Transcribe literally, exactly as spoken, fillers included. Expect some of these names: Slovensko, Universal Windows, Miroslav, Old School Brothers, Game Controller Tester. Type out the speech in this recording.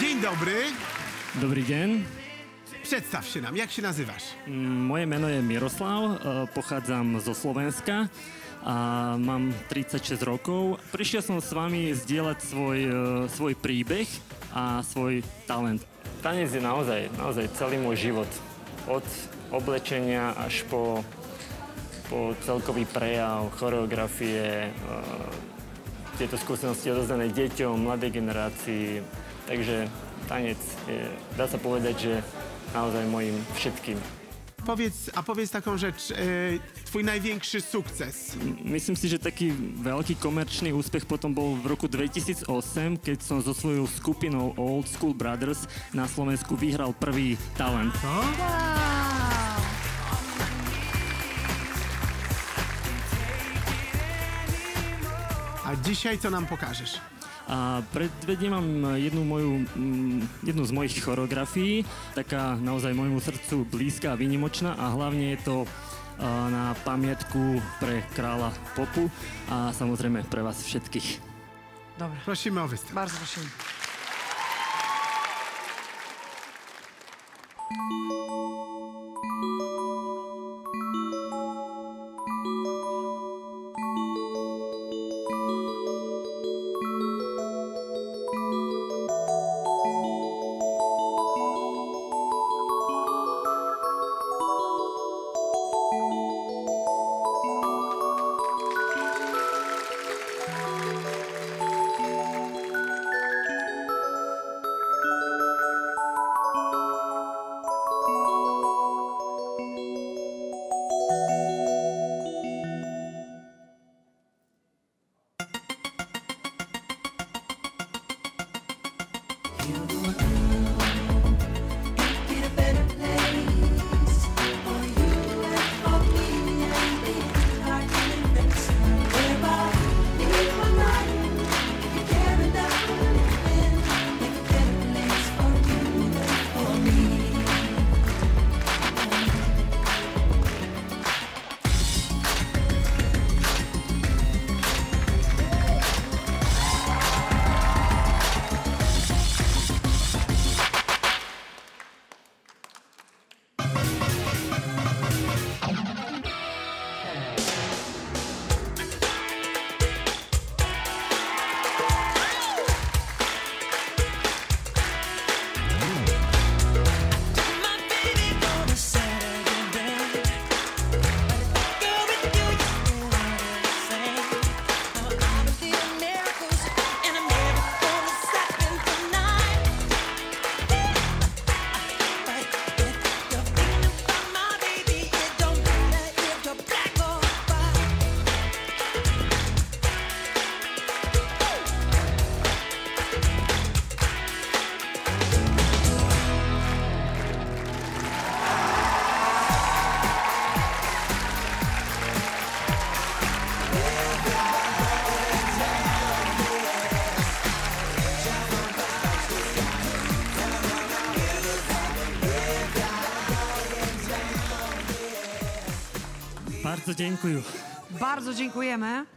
Dzień dobry. Dobry dzień. Przedstaw się nam, jak się nazywasz? Moje imię jest Miroslav, pochodzę ze Slovenska. Mam trzydzieści sześć rokov. Przyszedłem z wami zdzielać swój, swój príbeh a swój talent. Tanec je naozaj, naozaj celý môj život. Od oblečenia až po, po celkový prejav, choreografie, tieto skúsenosti odozdané deťom, mladej generácii. Takže tanec je, dá sa povedať, že naozaj mojim všetkým. Powiedz, a powiedz taką rzecz, e, twój największy sukces. Myslím si, že taký veľký komerčný úspech potom bol v roku dvetisíc osem, keď som so svojou skupinou Old School Brothers na Slovensku vyhral prvý talent. No? A dzisiaj co nam pokażesz? A predvediem vám jednu, moju, jednu z mojich choreografií, taká naozaj môjmu srdcu blízka a výnimočná, a hlavne je to na pamiatku pre kráľa popu a samozrejme pre vás všetkých. Dobre. Prosíme o výstavu. Bardzo prosím. Bardzo dziękuję. Bardzo dziękujemy.